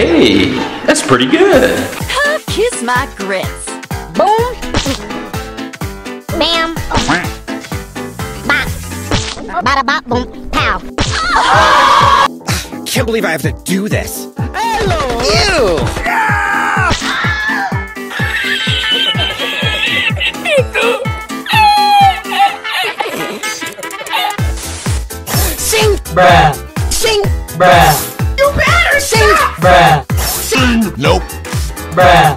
Hey, that's pretty good. Kiss my grits. Boom. Bam. Bop. Bada bop boom. Pow. Oh! Can't believe I have to do this. Hello. Ew. Ah! Sing. Bruh. Sing. Bruh. You better sing. Bruh. Sing. Nope. Bruh.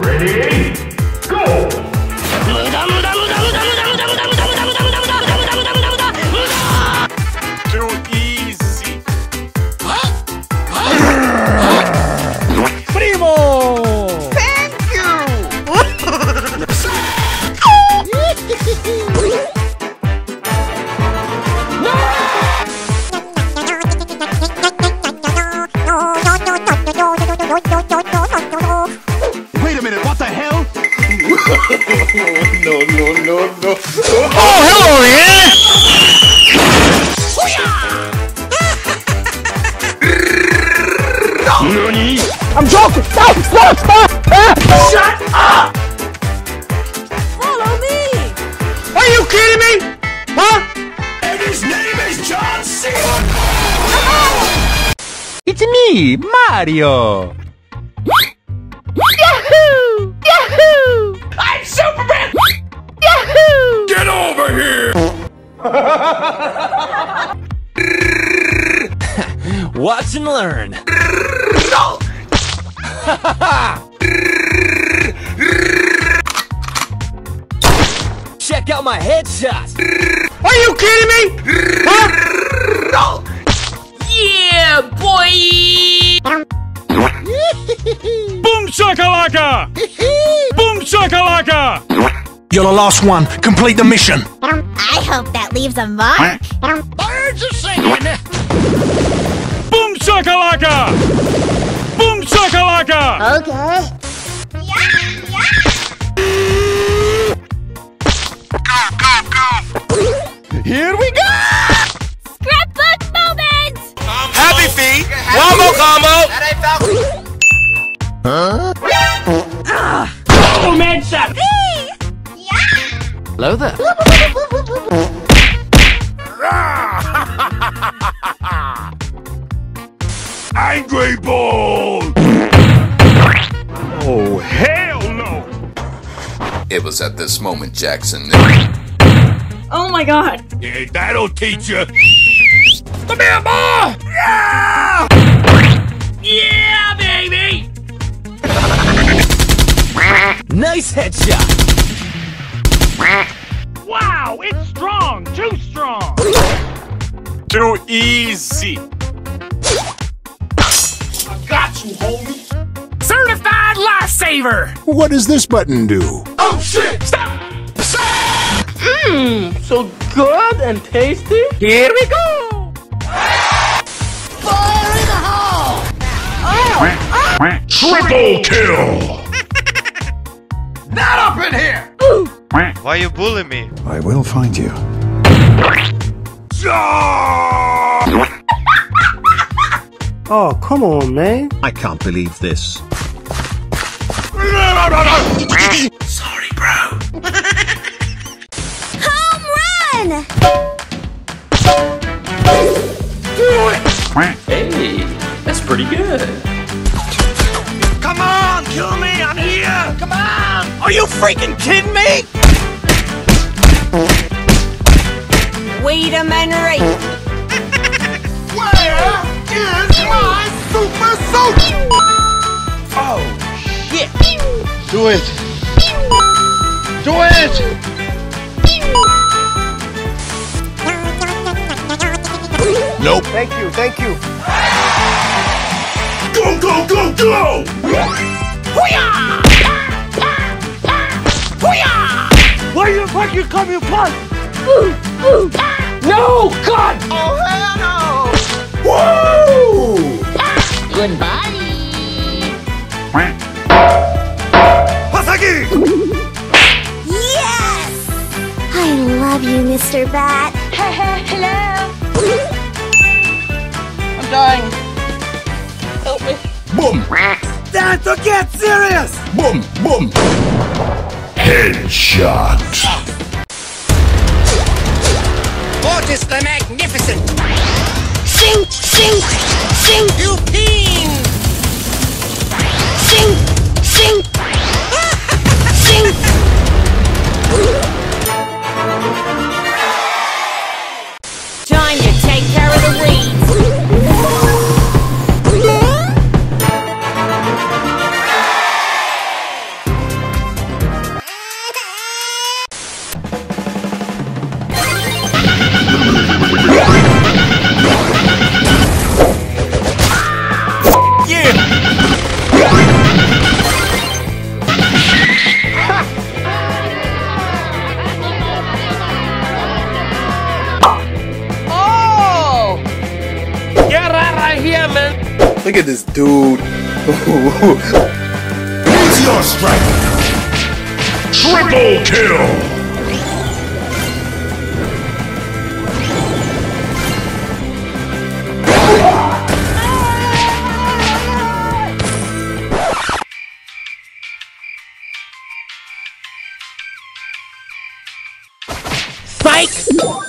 Ready? Go! Too easy. Primo! Thank you! No. Oh, hello there! Nani? I'm joking! Stop! Stop! Stop! Shut up! Follow me! Are you kidding me? Huh? And his name is John Cena! It's me, Mario! Yahoo! Yahoo! I'm Superman! Yahoo! Get over here! Watch and learn. Check out my headshots. Are you kidding me? Huh? Yeah, boy! Boom shakalaka! Boom shakalaka! You're the last one. Complete the mission. I hope that leaves a mark. Birds are singing. Boom shakalaka! Boom shakalaka! Okay. Yeah. Here we go! Scrapbook moment! Happy feet! Wombo combo! Huh? Oh man, shot! Hello there. Angry ball! Oh, hell no! It was at this moment, Jackson. Oh my god! Yeah, that'll teach you! Come here, boy! Yeah! Yeah, baby! Nice headshot! Wow, it's strong! Too strong! Too easy! I got you, homie! Certified lifesaver! What does this button do? Oh shit! Stop! Mmm, so good and tasty! Here we go! Fire in the hole! Oh, oh. Triple kill! Not up in here! Ooh. Why are you bullying me? I will find you. Oh, come on, man. I can't believe this. Sorry, bro. Home run! Do it! Hey, that's pretty good. Come on, kill me, I'm here! Come on! Are you freaking kidding me? Wait a minute! Where is my super suit? Oh shit! Do it! Do it! Nope. Thank you. Thank you. Go go go go! Hoo-yah! Hoo-yah! Where the fuck you coming from? Ooh, ooh. Ah. No! God! Oh, hell no! Woo! Ah. Goodbye! Wasagi! Yes! I love you, Mr. Bat. Hello! dying. Help me. Boom. Time to get serious. Boom, boom. Headshot. Mortis the Magnificent. Sing, sing, sing. You peen. Sing, sing. Sing. Look at this dude. Meteor strike. Triple kill. Spike.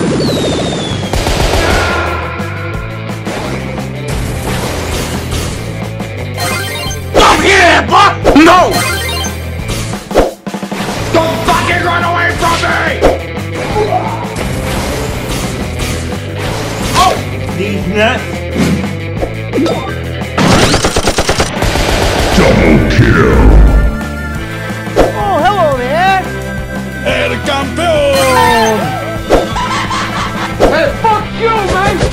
No! Don't fucking run away from me! Oh! These nuts! Double kill! Oh, hello there! Hey, the campeon! Hey, fuck you, man!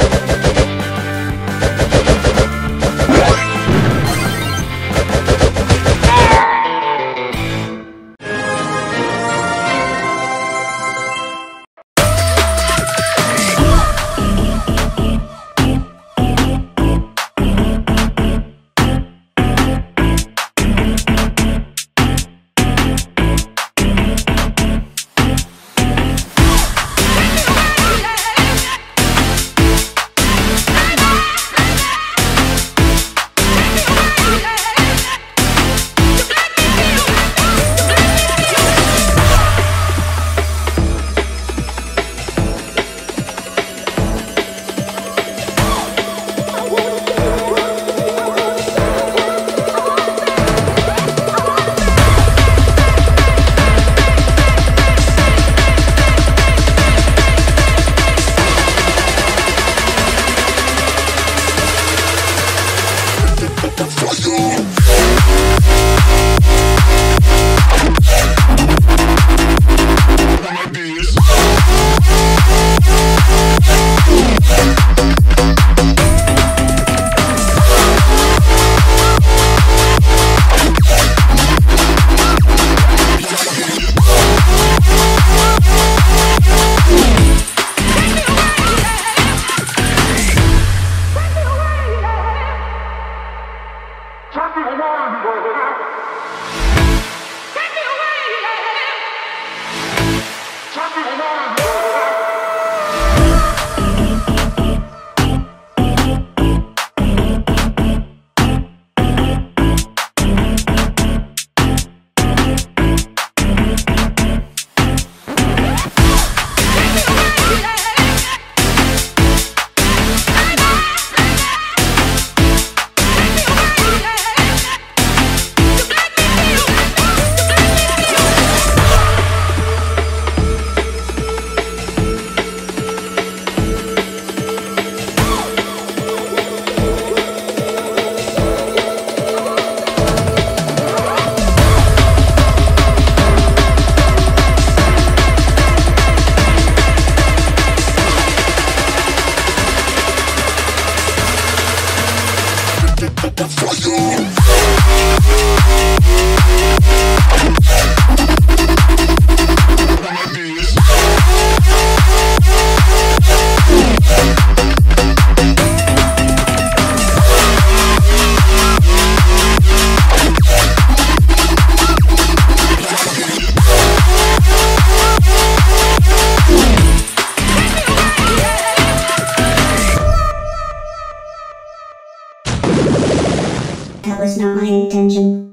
was not my intention.